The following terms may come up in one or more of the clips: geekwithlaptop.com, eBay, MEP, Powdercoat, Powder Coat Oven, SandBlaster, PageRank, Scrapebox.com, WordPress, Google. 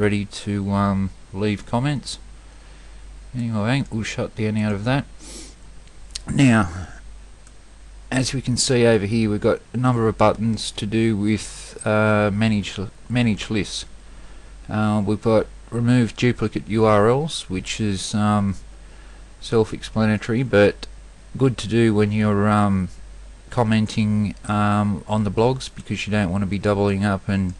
ready to leave comments. Anyway, we'll shut down out of that. Now, as we can see over here, we've got a number of buttons to do with manage lists. We've got remove duplicate URLs, which is self-explanatory, but good to do when you're commenting on the blogs, because you don't want to be doubling up and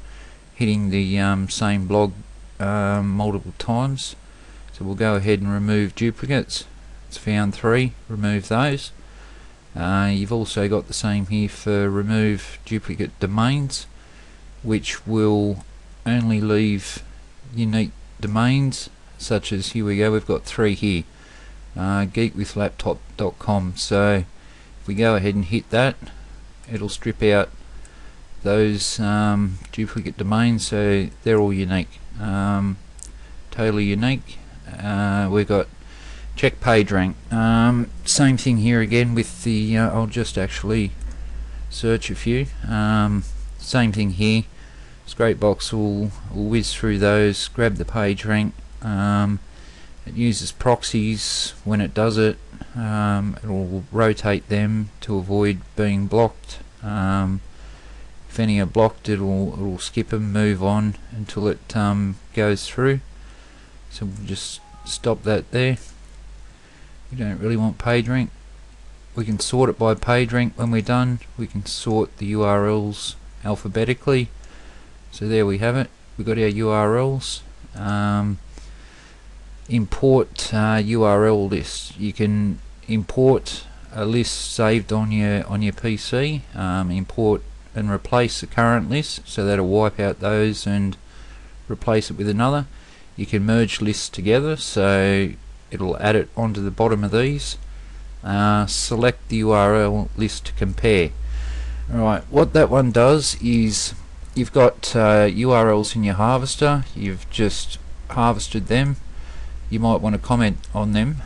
hitting the same blog multiple times. So we'll go ahead and remove duplicates. It's found 3, remove those. You've also got the same here for remove duplicate domains, which will only leave unique domains, such as, here we go, we've got 3 here, geekwithlaptop.com. so if we go ahead and hit that, it'll strip out those duplicate domains, so they're all unique, totally unique. We've got check PageRank. Same thing here again with the I'll just actually search a few. Same thing here. Scrapebox will whiz through those, grab the PageRank. It uses proxies when it does it. It will rotate them to avoid being blocked. If any are blocked, it'll skip them, move on until it goes through. So we'll just stop that there. We don't really want PageRank. We can sort it by PageRank when we're done. We can sort the URLs alphabetically. So there we have it. We've got our URLs. Import URL list. You can import a list saved on your PC. Import and replace the current list. So that'll wipe out those and replace it with another. You can merge lists together. So it'll add it onto the bottom of these. Select the URL list to compare. Alright, what that one does is, you've got URLs in your harvester, you've just harvested them, you might want to comment on them,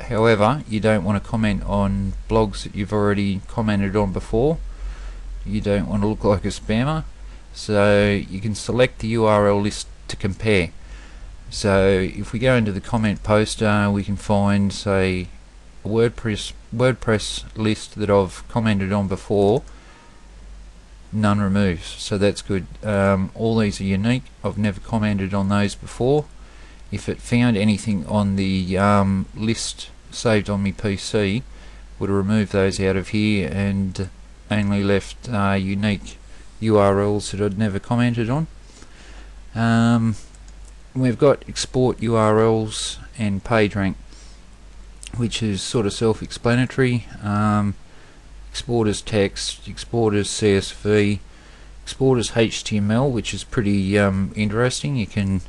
however you don't want to comment on blogs that you've already commented on before. You don't want to look like a spammer, so you can select the URL list to compare. So if we go into the comment poster, we can find, say, a WordPress list that I've commented on before, none removed, so that's good. All these are unique, I've never commented on those before. If it found anything on the list saved on my PC, would have removed those out of here and only left unique URLs that I'd never commented on. We've got export URLs and PageRank, which is sort of self-explanatory. Export as text, export as CSV, export as HTML, which is pretty interesting. You can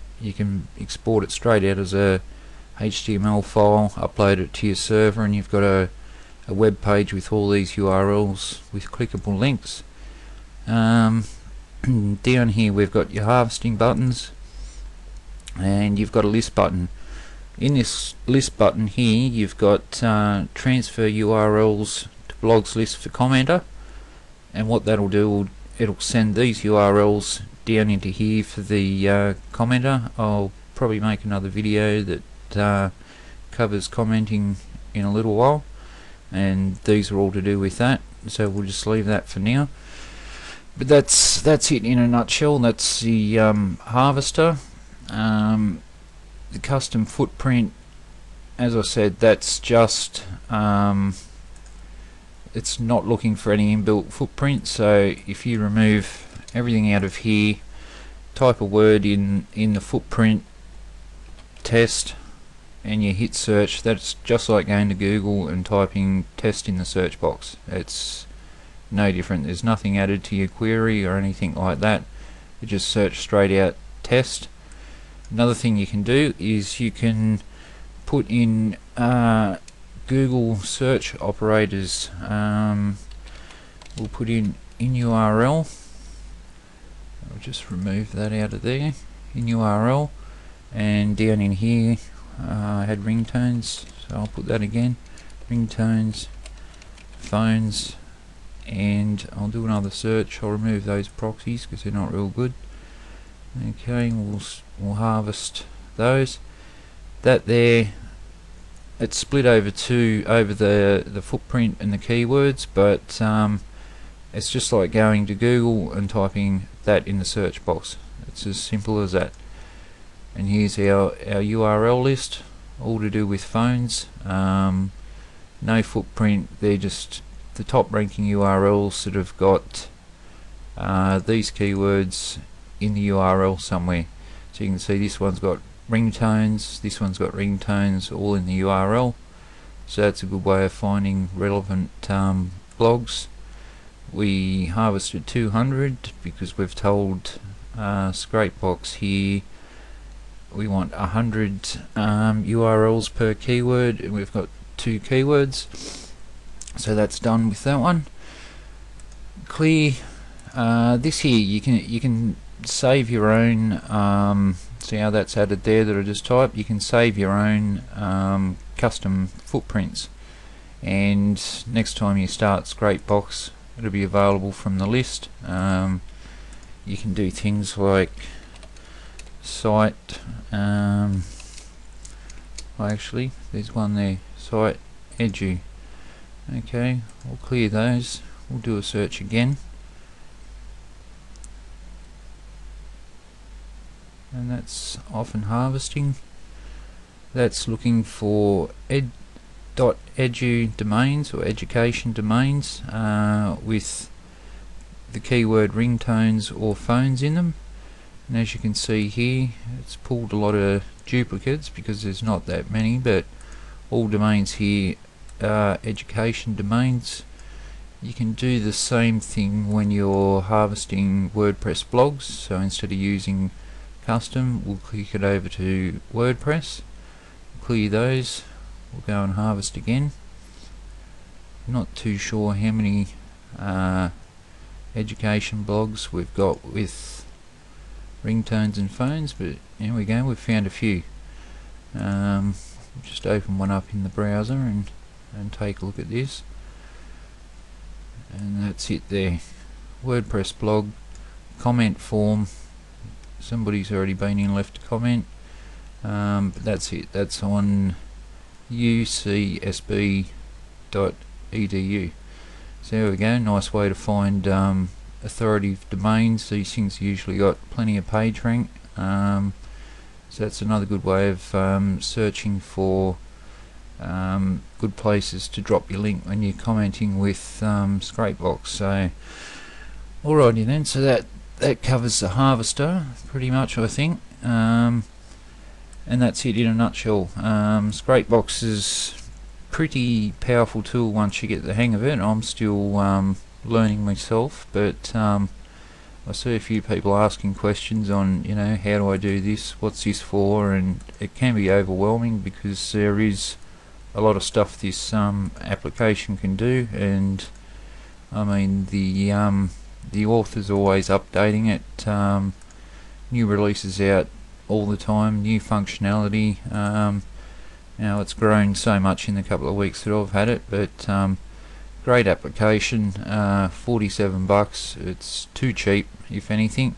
export it straight out as a HTML file, upload it to your server, and you've got a web page with all these URLs with clickable links. Down here we've got your harvesting buttons, and you've got a list button. In this list button here, you've got transfer URLs to blogs list for commenter, and what that'll do, it'll send these URLs down into here for the commenter. I'll probably make another video that covers commenting in a little while, and these are all to do with that, so we'll just leave that for now. But that's it in a nutshell. That's the harvester. The custom footprint, as I said, that's just it's not looking for any inbuilt footprint, so if you remove everything out of here, type a word in the footprint test, and you hit search, that's just like going to Google and typing test in the search box. It's no different, there's nothing added to your query or anything like that. You just search straight out test. Another thing you can do is you can put in Google search operators. We'll put in URL. I'll just remove that out of there. In URL, and down in here I had ringtones, so I'll put that again. Ringtones, phones, and I'll do another search. I'll remove those proxies because they're not real good. Okay, we'll harvest those. That there, it's split over the footprint and the keywords, but it's just like going to Google and typing that in the search box. It's as simple as that. And here's our URL list, all to do with phones. No footprint, they're just the top ranking URLs that have got these keywords in the URL somewhere. So you can see this one's got ringtones, this one's got ringtones, all in the URL. So that's a good way of finding relevant blogs. We harvested 200 because we've told Scrapebox here we want 100 URLs per keyword, and we've got 2 keywords, so that's done with that one. Clear. This here you can save your own. See how that's added there that I just typed? You can save your own custom footprints, and next time you start Scrapebox it'll be available from the list. You can do things like site, actually there's one there, site edu. Okay, we'll clear those, we'll do a search again, and that's off and harvesting. That's looking for .edu domains or education domains with the keyword ringtones or phones in them. And as you can see here, it's pulled a lot of duplicates because there's not that many, but all domains here are education domains. You can do the same thing when you're harvesting WordPress blogs, so instead of using custom we'll click it over to WordPress, clear those, we'll go and harvest again. Not too sure how many education blogs we've got with ringtones and phones, but here we go, we've found a few. Just open one up in the browser and take a look at this, and that's it there. WordPress blog, comment form, somebody's already been in, left a comment, but that's it, that's on ucsb.edu. so there we go, nice way to find authoritative domains. These things usually got plenty of page rank, so that's another good way of searching for good places to drop your link when you're commenting with Scrapebox. So alrighty then, so that covers the harvester pretty much, I think, and that's it in a nutshell. Scrapebox is pretty powerful tool once you get the hang of it. I'm still learning myself, but I see a few people asking questions on, you know, how do I do this, what's this for, and it can be overwhelming because there is a lot of stuff this application can do, and I mean the author's always updating it, new releases out all the time, new functionality. Now it's grown so much in the couple of weeks that I've had it, but great application, $47, it's too cheap if anything.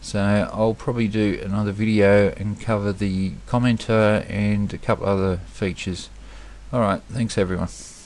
So I'll probably do another video and cover the commenter and a couple other features. Alright, thanks everyone.